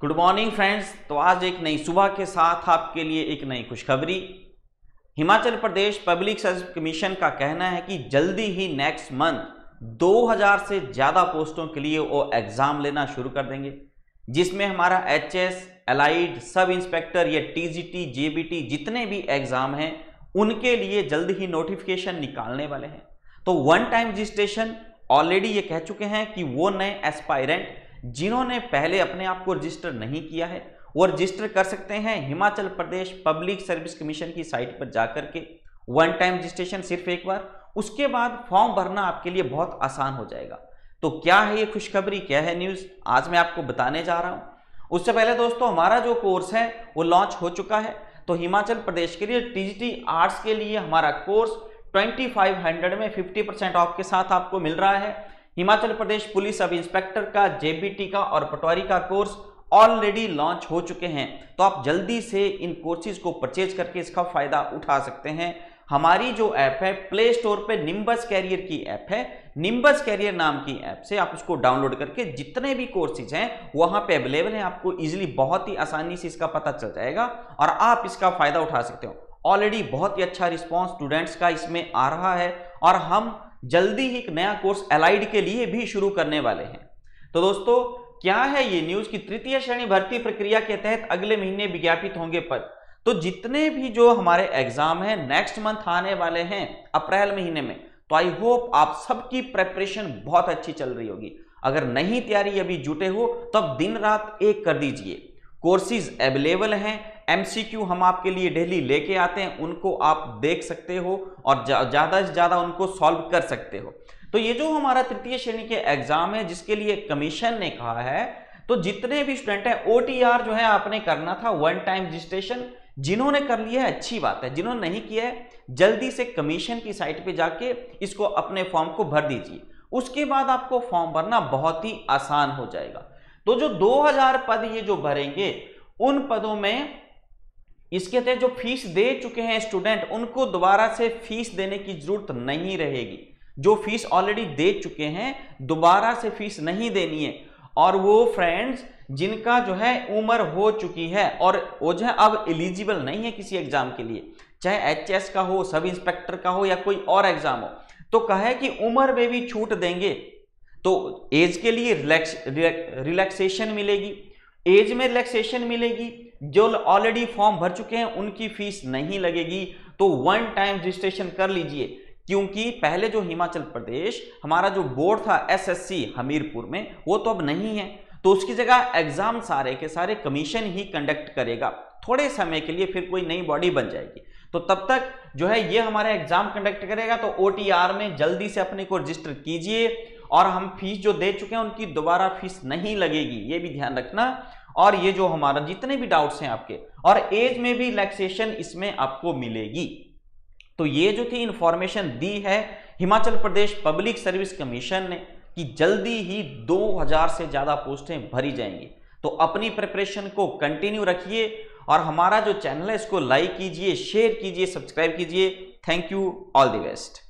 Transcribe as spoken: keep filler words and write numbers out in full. Good morning friends. तो आज एक नई सुबह के साथ आपके लिए एक नई खुशखबरी। Himachal Pradesh public service commission का कहना है कि जल्दी ही नेक्स्ट मंथ दो हज़ार से ज़्यादा पोस्टों के लिए वो एग्ज़ाम लेना शुरू कर देंगे, जिसमें हमारा H S allied sub inspector या T G T J B T जितने भी एग्ज़ाम हैं उनके लिए जल्द ही नोटिफिकेशन निकालने वाले हैं। तो वन टाइम रजिस्ट्रेशन ऑलरेडी ये कह चुके हैं कि वो नए एस्पायरेंट जिन्होंने पहले अपने आप को रजिस्टर नहीं किया है वो रजिस्टर कर सकते हैं Himachal Pradesh public service commission की साइट पर जाकर के। वन टाइम रजिस्ट्रेशन सिर्फ एक बार, उसके बाद फॉर्म भरना आपके लिए बहुत आसान हो जाएगा। तो क्या है ये खुशखबरी, क्या है न्यूज़, आज मैं आपको बताने जा रहा हूँ। उससे पहले दोस्तों हमारा जो कोर्स है वो लॉन्च हो चुका है। तो हिमाचल प्रदेश के लिए टी जी टी आर्ट्स के लिए हमारा कोर्स ट्वेंटी फाइव हंड्रेड में फिफ्टी परसेंट ऑफ के साथ आपको मिल रहा है। Himachal Pradesh police sub inspector का, जेबीटी का और पटवारी का कोर्स ऑलरेडी लॉन्च हो चुके हैं। तो आप जल्दी से इन कोर्सेज को परचेज करके इसका फ़ायदा उठा सकते हैं। हमारी जो ऐप है प्ले स्टोर पे निम्बस कैरियर की ऐप है, निम्बस कैरियर नाम की ऐप से आप उसको डाउनलोड करके जितने भी कोर्सेज हैं वहाँ पे अवेलेबल हैं। आपको ईजिली बहुत ही आसानी से इसका पता चल जाएगा और आप इसका फ़ायदा उठा सकते हो। ऑलरेडी बहुत ही अच्छा रिस्पॉन्स स्टूडेंट्स का इसमें आ रहा है और हम जल्दी ही एक नया कोर्स एलाइड के लिए भी शुरू करने वाले हैं। तो दोस्तों क्या है ये न्यूज़ कि तृतीय श्रेणी भर्ती प्रक्रिया के तहत अगले महीने विज्ञापित होंगे पद। तो जितने भी जो हमारे एग्जाम हैं नेक्स्ट मंथ आने वाले हैं अप्रैल महीने में, तो आई होप आप सबकी प्रेपरेशन बहुत अच्छी चल रही होगी। अगर नहीं तैयारी अभी जुटे हो तो अब दिन रात एक कर दीजिए। कोर्सेज अवेलेबल हैं, एमसीक्यू हम आपके लिए डेली लेके आते हैं, उनको आप देख सकते हो और ज़्यादा से ज़्यादा उनको सॉल्व कर सकते हो। तो ये जो हमारा तृतीय श्रेणी के एग्ज़ाम है जिसके लिए कमीशन ने कहा है, तो जितने भी स्टूडेंट हैं ओटीआर जो है आपने करना था वन टाइम रजिस्ट्रेशन। जिन्होंने कर लिया है अच्छी बात है, जिन्होंने नहीं किया है जल्दी से कमीशन की साइट पर जाके इसको अपने फॉर्म को भर दीजिए। उसके बाद आपको फॉर्म भरना बहुत ही आसान हो जाएगा। तो जो दो हज़ार पद ये जो भरेंगे उन पदों में इसके तहत जो फीस दे चुके हैं स्टूडेंट उनको दोबारा से फीस देने की जरूरत नहीं रहेगी। जो फीस ऑलरेडी दे चुके हैं दोबारा से फीस नहीं देनी है। और वो फ्रेंड्स जिनका जो है उम्र हो चुकी है और वो जो है अब एलिजिबल नहीं है किसी एग्जाम के लिए, चाहे एच एस का हो, सब इंस्पेक्टर का हो या कोई और एग्जाम हो, तो कहे कि उम्र में भी छूट देंगे। तो एज के लिए रिलैक्स रिलैक्सेशन मिलेगी, एज में रिलैक्सेशन मिलेगी। जो ऑलरेडी फॉर्म भर चुके हैं उनकी फीस नहीं लगेगी। तो वन टाइम रजिस्ट्रेशन कर लीजिए, क्योंकि पहले जो हिमाचल प्रदेश हमारा जो बोर्ड था एसएससी हमीरपुर में वो तो अब नहीं है, तो उसकी जगह एग्जाम सारे के सारे कमीशन ही कंडक्ट करेगा। थोड़े समय के लिए फिर कोई नई बॉडी बन जाएगी, तो तब तक जो है ये हमारा एग्जाम कंडक्ट करेगा। तो ओटीआर में जल्दी से अपने को रजिस्टर कीजिए और हम फीस जो दे चुके हैं उनकी दोबारा फीस नहीं लगेगी, ये भी ध्यान रखना। और ये जो हमारा जितने भी डाउट्स हैं आपके, और एज में भी रिलैक्सेशन इसमें आपको मिलेगी। तो ये जो थी इंफॉर्मेशन दी है Himachal Pradesh public service commission ने कि जल्दी ही दो हज़ार से ज़्यादा पोस्टें भरी जाएंगी। तो अपनी प्रिपरेशन को कंटिन्यू रखिए और हमारा जो चैनल है इसको लाइक कीजिए, शेयर कीजिए, सब्सक्राइब कीजिए। Thank you, all the best.